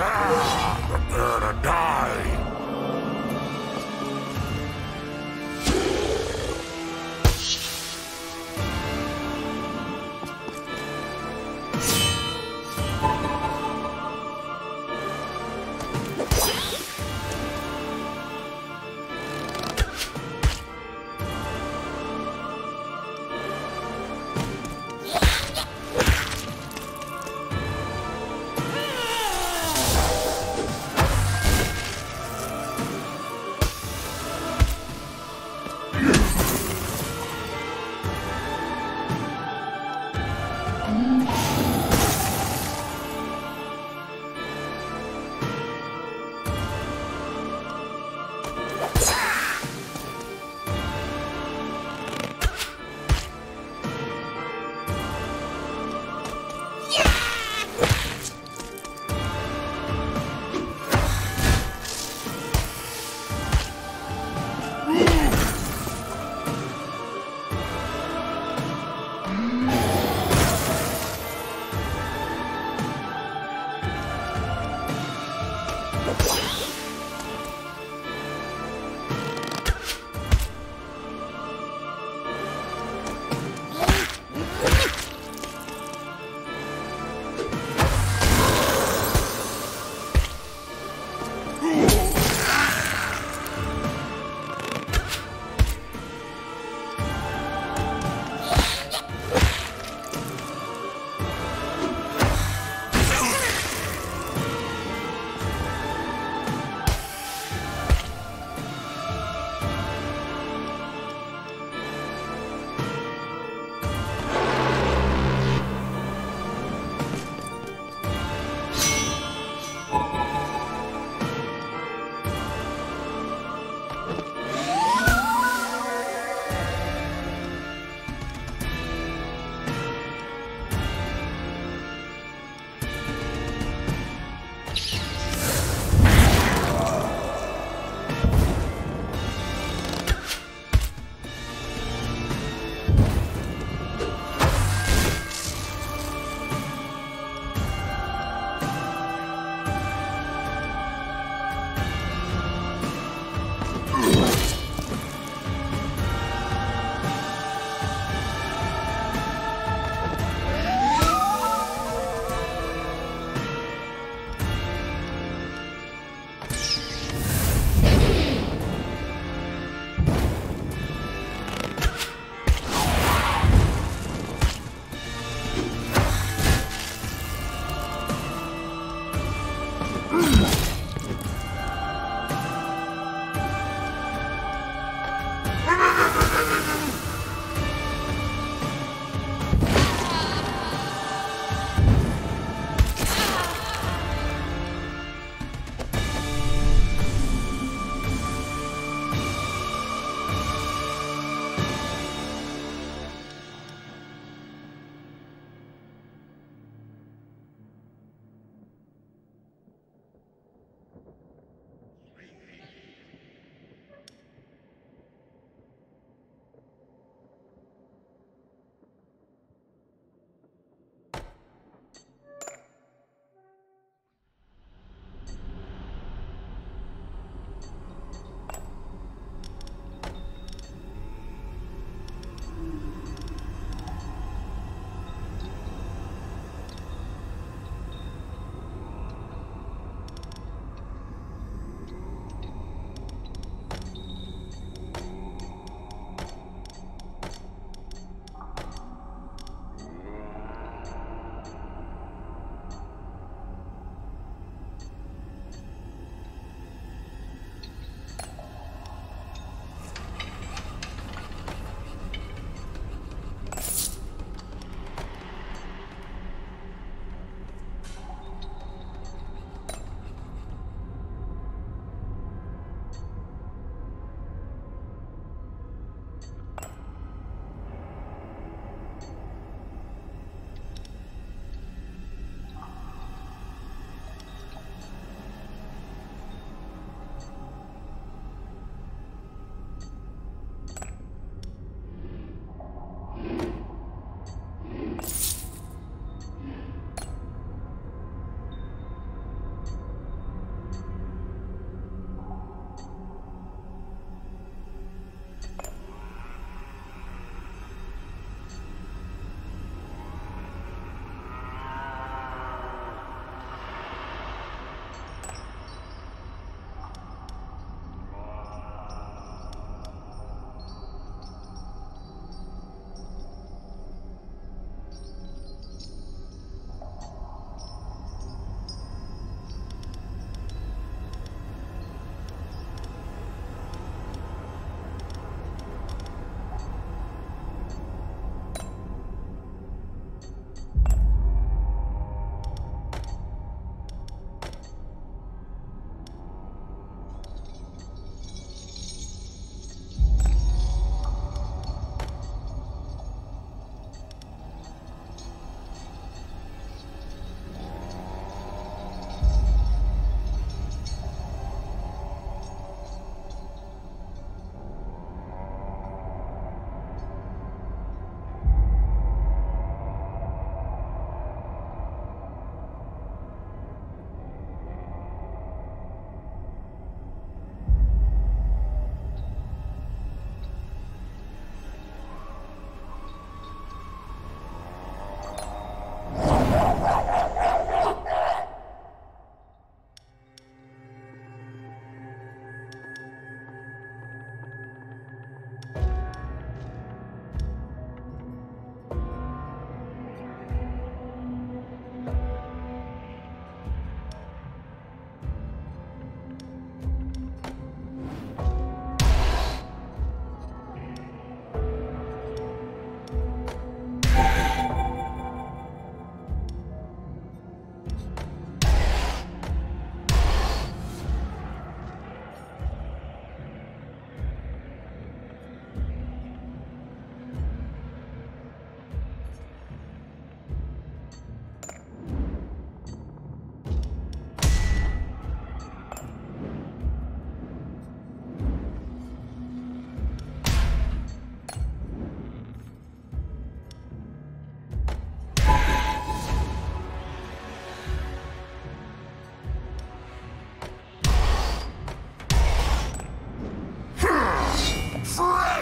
Ah, prepare to die!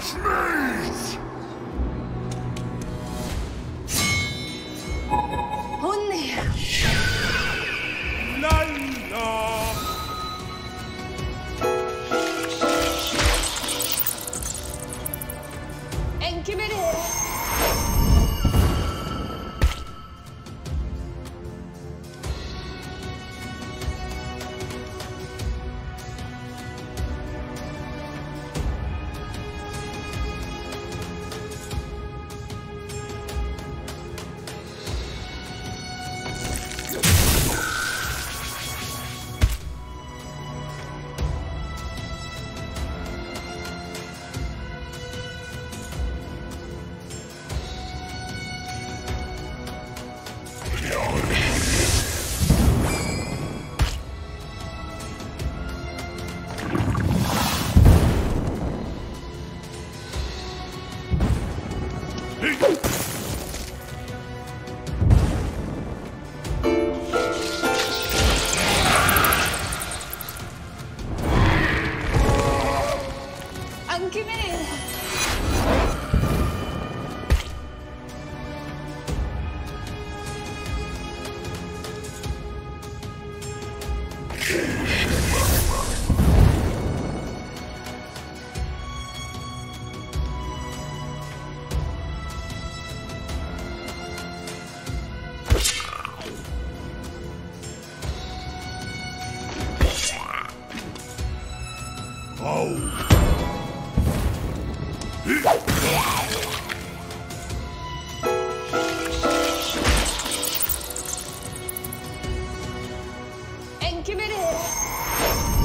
meat! Enkimeru!